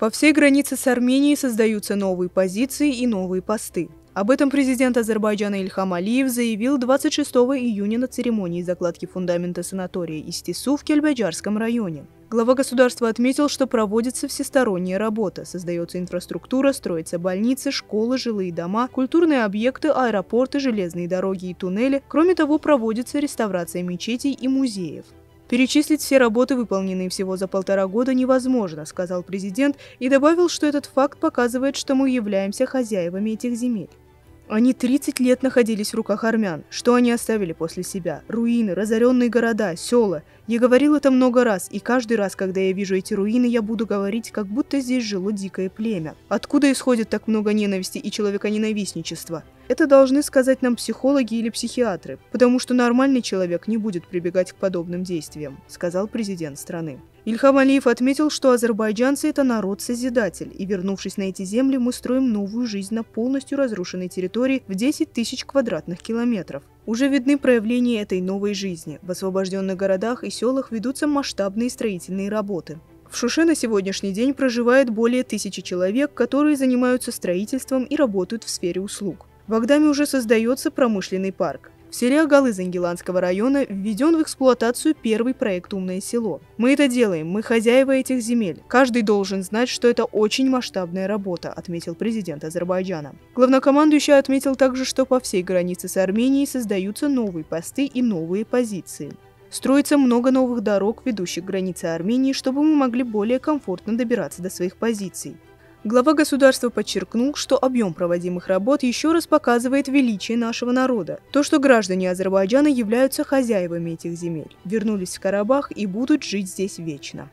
По всей границе с Арменией создаются новые позиции и новые посты. Об этом президент Азербайджана Ильхам Алиев заявил 26 июня на церемонии закладки фундамента санатория Истису в Кельбайджарском районе. Глава государства отметил, что проводится всесторонняя работа, создается инфраструктура, строятся больницы, школы, жилые дома, культурные объекты, аэропорты, железные дороги и туннели. Кроме того, проводится реставрация мечетей и музеев. «Перечислить все работы, выполненные всего за 1,5 года, невозможно», — сказал президент и добавил, что этот факт показывает, что мы являемся хозяевами этих земель. Они 30 лет находились в руках армян. Что они оставили после себя? Руины, разоренные города, села. Я говорил это много раз, и каждый раз, когда я вижу эти руины, я буду говорить, как будто здесь жило дикое племя. Откуда исходит так много ненависти и человеконенавистничества? Это должны сказать нам психологи или психиатры, потому что нормальный человек не будет прибегать к подобным действиям, сказал президент страны. Ильхам Алиев отметил, что азербайджанцы – это народ-созидатель, и, вернувшись на эти земли, мы строим новую жизнь на полностью разрушенной территории в 10 тысяч квадратных километров. Уже видны проявления этой новой жизни. В освобожденных городах и селах ведутся масштабные строительные работы. В Шуше на сегодняшний день проживает более 1000 человек, которые занимаются строительством и работают в сфере услуг. В Агдаме уже создается промышленный парк. В селе Агалызангеландского района введен в эксплуатацию первый проект «Умное село». «Мы это делаем, мы хозяева этих земель. Каждый должен знать, что это очень масштабная работа», — отметил президент Азербайджана. Главнокомандующий отметил также, что по всей границе с Арменией создаются новые посты и новые позиции. Строится много новых дорог, ведущих к границе Армении, чтобы мы могли более комфортно добираться до своих позиций. Глава государства подчеркнул, что объем проводимых работ еще раз показывает величие нашего народа, то, что граждане Азербайджана являются хозяевами этих земель, вернулись в Карабах и будут жить здесь вечно.